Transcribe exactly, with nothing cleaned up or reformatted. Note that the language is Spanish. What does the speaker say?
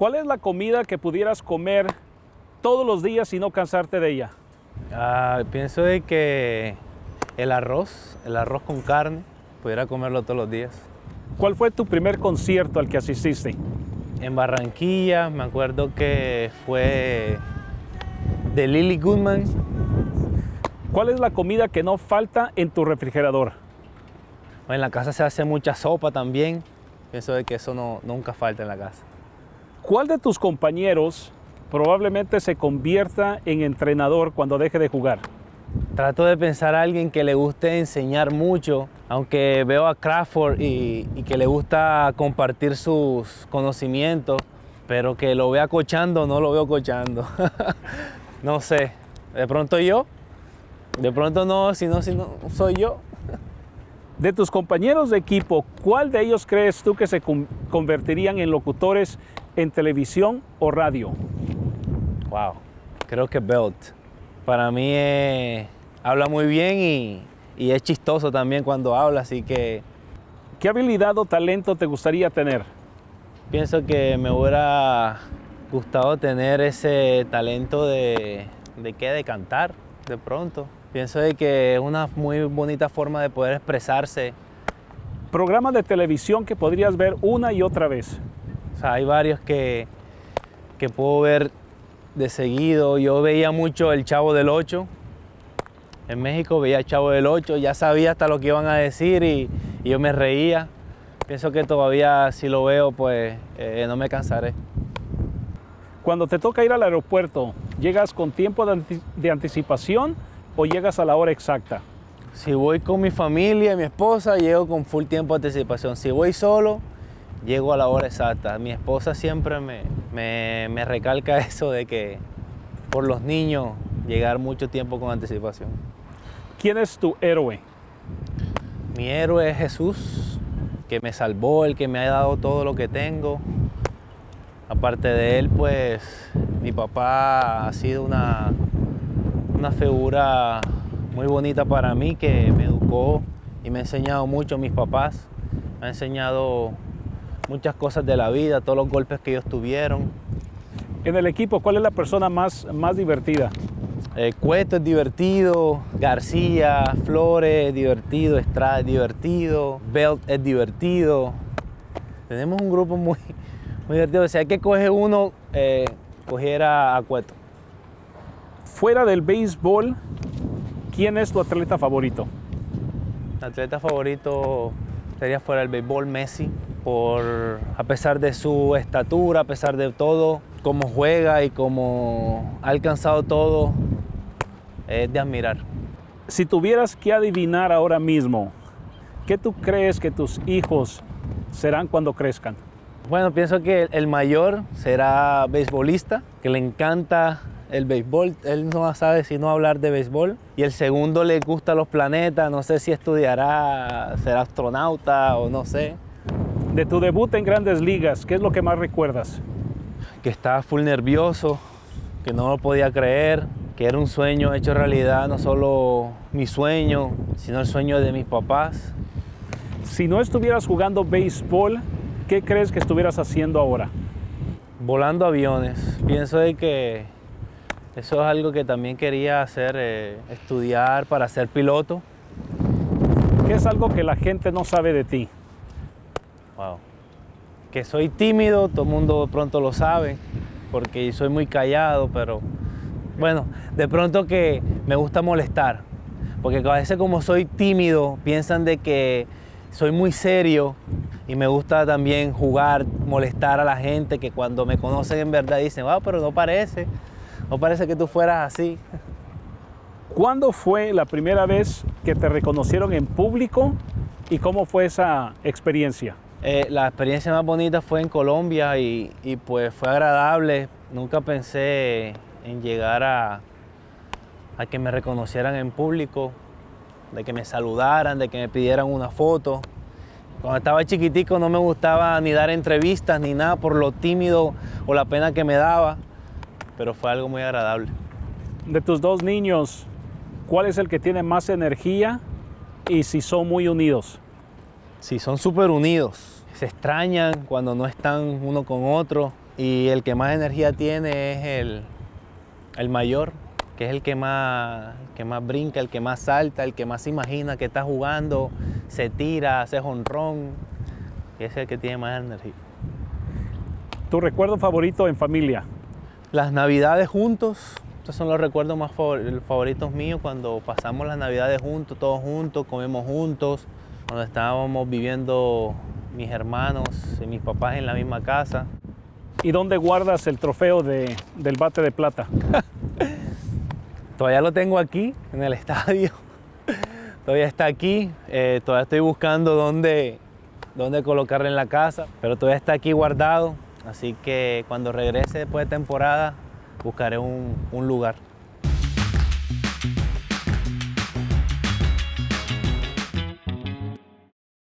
¿Cuál es la comida que pudieras comer todos los días y no cansarte de ella? Ah, pienso de que el arroz, el arroz con carne, pudiera comerlo todos los días. ¿Cuál fue tu primer concierto al que asististe? En Barranquilla, me acuerdo que fue de Lily Goodman. ¿Cuál es la comida que no falta en tu refrigerador? En la casa se hace mucha sopa también. Pienso de que eso no, nunca falta en la casa. ¿Cuál de tus compañeros probablemente se convierta en entrenador cuando deje de jugar? Trato de pensar a alguien que le guste enseñar mucho, aunque veo a Crawford y, y que le gusta compartir sus conocimientos, pero que lo vea coachando, no lo veo coachando. No sé, de pronto yo, de pronto no, si no, si no soy yo. De tus compañeros de equipo, ¿cuál de ellos crees tú que se convertirían en locutores en televisión o radio? Wow, creo que Belt. Para mí eh, habla muy bien y, y es chistoso también cuando habla, así que... ¿Qué habilidad o talento te gustaría tener? Pienso que me hubiera gustado tener ese talento de... ¿De qué? De cantar, de pronto. Pienso de que es una muy bonita forma de poder expresarse. ¿Programas de televisión que podrías ver una y otra vez? O sea, hay varios que, que puedo ver de seguido. Yo veía mucho El Chavo del ocho. En México veía El Chavo del ocho. Ya sabía hasta lo que iban a decir y, y yo me reía. Pienso que todavía si lo veo, pues eh, no me cansaré. Cuando te toca ir al aeropuerto, ¿llegas con tiempo de, anti- de anticipación? ¿O llegas a la hora exacta? Si voy con mi familia y mi esposa, llego con full tiempo de anticipación. Si voy solo, llego a la hora exacta. Mi esposa siempre me, me, me recalca eso de que por los niños llegar mucho tiempo con anticipación. ¿Quién es tu héroe? Mi héroe es Jesús, que me salvó, el que me ha dado todo lo que tengo. Aparte de él, pues mi papá ha sido una... una figura muy bonita para mí, que me educó y me ha enseñado mucho. Mis papás me han enseñado muchas cosas de la vida, todos los golpes que ellos tuvieron. En el equipo, ¿cuál es la persona más, más divertida? Eh, Cueto es divertido, García, Flores es divertido, Estrada es divertido, Belt es divertido. Tenemos un grupo muy, muy divertido. O sea, que coge uno, eh, cogiera a Cueto. Fuera del béisbol, ¿quién es tu atleta favorito? Mi atleta favorito sería fuera del béisbol, Messi. Por, a pesar de su estatura, a pesar de todo, cómo juega y cómo ha alcanzado todo, es de admirar. Si tuvieras que adivinar ahora mismo, ¿qué tú crees que tus hijos serán cuando crezcan? Bueno, pienso que el mayor será beisbolista, que le encanta el béisbol, él no sabe si no hablar de béisbol. Y el segundo le gusta los planetas, no sé si estudiará, será astronauta o no sé. De tu debut en Grandes Ligas, ¿qué es lo que más recuerdas? Que estaba full nervioso, que no lo podía creer, que era un sueño hecho realidad, no solo mi sueño, sino el sueño de mis papás. Si no estuvieras jugando béisbol, ¿qué crees que estuvieras haciendo ahora? Volando aviones. Pienso de que eso es algo que también quería hacer, eh, estudiar para ser piloto. ¿Qué es algo que la gente no sabe de ti? Wow. Que soy tímido, todo el mundo de pronto lo sabe, porque soy muy callado, pero bueno, de pronto que me gusta molestar, porque a veces como soy tímido, piensan de que soy muy serio y me gusta también jugar, molestar a la gente, que cuando me conocen en verdad dicen, wow, pero no parece. No parece que tú fueras así. ¿Cuándo fue la primera vez que te reconocieron en público y cómo fue esa experiencia? Eh, la experiencia más bonita fue en Colombia y, y pues fue agradable. Nunca pensé en llegar a, a que me reconocieran en público, de que me saludaran, de que me pidieran una foto. Cuando estaba chiquitico no me gustaba ni dar entrevistas ni nada por lo tímido o la pena que me daba, pero fue algo muy agradable. De tus dos niños, ¿cuál es el que tiene más energía y si son muy unidos? Sí, son súper unidos. Se extrañan cuando no están uno con otro Y el que más energía tiene es el, el mayor, que es el que más, que más brinca, el que más salta, el que más se imagina que está jugando, se tira, hace jonrón, que es el que tiene más energía. ¿Tu recuerdo favorito en familia? Las navidades juntos. Estos son los recuerdos más favoritos míos, cuando pasamos las navidades juntos, todos juntos, comemos juntos, cuando estábamos viviendo mis hermanos y mis papás en la misma casa. ¿Y dónde guardas el trofeo de, del bate de plata? Todavía lo tengo aquí, en el estadio. Todavía está aquí. Eh, todavía estoy buscando dónde, dónde colocarlo en la casa, pero todavía está aquí guardado. Así que cuando regrese después de temporada, buscaré un, un lugar.